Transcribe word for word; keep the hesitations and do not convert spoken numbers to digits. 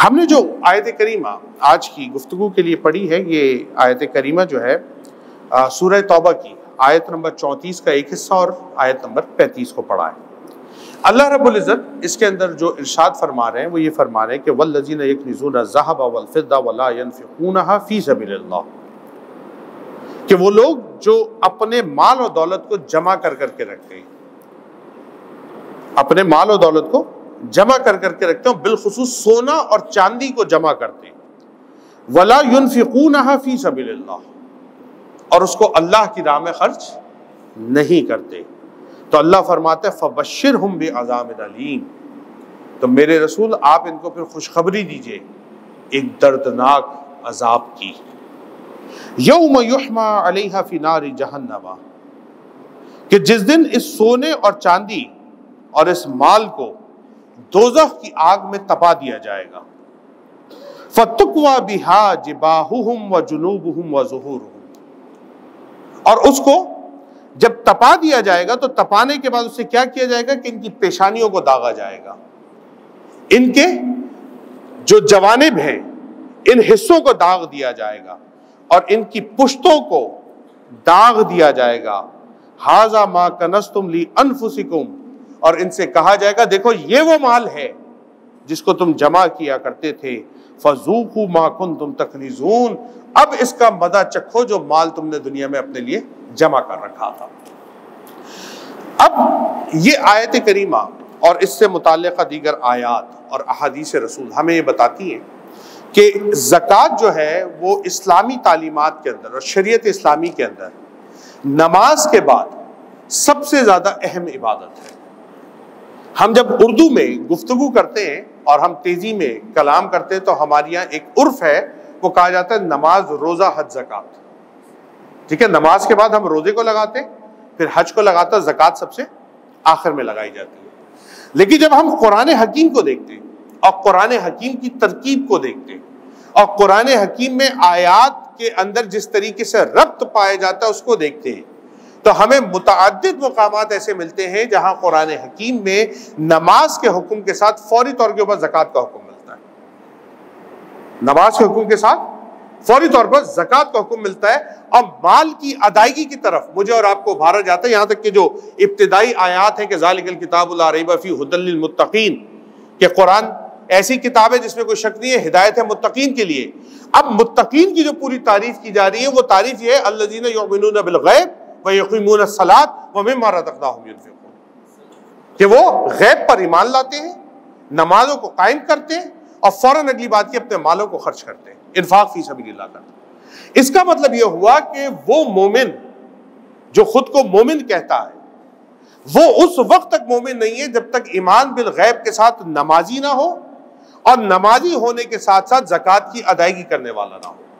हमने जो आयत करीमा आज की गुफ्तगू के लिए पढ़ी है, ये आयत करीमा जो है सूरह तौबा की आयत नंबर चौंतीस का एक हिस्सा और आयत नंबर पैंतीस को पढ़ा है। अल्लाह रब्बुल इज्जत इसके अंदर जो इरशाद फरमा रहे हैं वो ये फरमा रहे हैं कि वल्लज़ीना यकनिज़ूना ज़हबा वल फ़िद्दा वला युन्फिकूनहा फी सबीलिल्लाह, कि वो लोग जो अपने माल और दौलत को जमा कर करके रखते हैं, अपने माल और दौलत को जमा कर करके रखते हैं, बिलखुसूस सोना और चांदी को जमा करते हैं, वला युन्फिकूनहा फी सबीलिल्लाह, और उसको अल्लाह की राह में खर्च नहीं करते। तो अल्लाह फरमाते हैं फबशिरहुम बिअज़ाबिन अलीम, तो मेरे रसूल आप इनको फिर खुशखबरी दीजिए एक दर्दनाक अजाब की। यौम युहमा अलैहा फी नारी जहन्नमा, कि जिस दिन इस सोने और चांदी और इस माल को दोज़ख की आग में तपा दिया जाएगा। फतुक्वा बिहा जिबाहुहुम व जुनूबहुम व ज़ुहूरुहुम, और उसको जब तपा दिया जाएगा तो तपाने के बाद उससे क्या किया जाएगा कि इनकी पेशानियों को दागा जाएगा, इनके जो जवानिब हैं इन हिस्सों को दाग दिया जाएगा और इनकी पुश्तों को दाग दिया जाएगा। हाजा माँ कन ली अन फुसिकुम, और इनसे कहा जाएगा देखो ये वो माल है जिसको तुम जमा किया करते थे। फजूकू मा कुंतुम तकनीजून, अब इसका मजा चखो जो माल तुमने दुनिया में अपने लिए जमा कर रखा था। अब ये आयत करीमा और इससे मुतालिका दीगर आयात और अहादीस रसूल हमें ये बताती हैं कि ज़कात जो है वो इस्लामी तालीमात के अंदर और शरीयत इस्लामी के अंदर नमाज के बाद सबसे ज़्यादा अहम इबादत है। हम जब उर्दू में गुफ्तगू करते हैं और हम तेज़ी में कलाम करते हैं तो हमारे यहाँ एक उर्फ है, वो कहा जाता है नमाज रोज़ा हज ज़कात। ठीक है, नमाज के बाद हम रोज़े को लगाते हैं, फिर हज को लगाते हैं, ज़कात सबसे आखिर में लगाई जाती है। लेकिन जब हम कुरान हकीम को देखते हैं और कुरान हकीम की तरकीब को देखते हैं और कुरान हकीम में आयात के अंदर जिस तरीके से रब्त पाया जाता है उसको देखते हैं तो हमें मुतअद्दिद मुकामात ऐसे मिलते हैं जहां कुरान हकीम में नमाज के हुक्म के साथ फौरी तौर के ऊपर ज़कात का हुक्म मिलता है, नमाज के हुक्म के साथ फौरी तौर पर ज़कात का हुक्म मिलता है और माल की अदायगी की तरफ मुझे और आपको उभारा जाता है। यहाँ तक कि जो इब्तिदाई आयात है कि ज़ालिकल किताबुल ला रैब फीह हुदल लिल मुत्तकीन, के कुरान ऐसी किताब है जिसमें कोई शक नहीं है, हिदायत है मुत्तकीन के लिए। अब मुत्तकीन की जो पूरी तारीफ की जा रही है वो तारीफ ये है अल्लज़ीना युमिनूना बिल गैब व यकीमूना सलात व मिम्मा रज़क़नाहुम युनफ़िक़ून, कि वो गैब पर ईमान लाते हैं, नमाजों को कायम करते हैं और फौरन अगली बात की अपने मालों को खर्च करते हैं, इन्फाक फी सबीलिल्लाह करते हैं। इसका मतलब यह हुआ कि वो मोमिन जो खुद को मोमिन कहता है वो उस वक्त तक मोमिन नहीं है जब तक ईमान बिल गैब के साथ नमाजी ना हो और नमाजी होने के साथ साथ ज़कात की अदायगी करने वाला ना हो।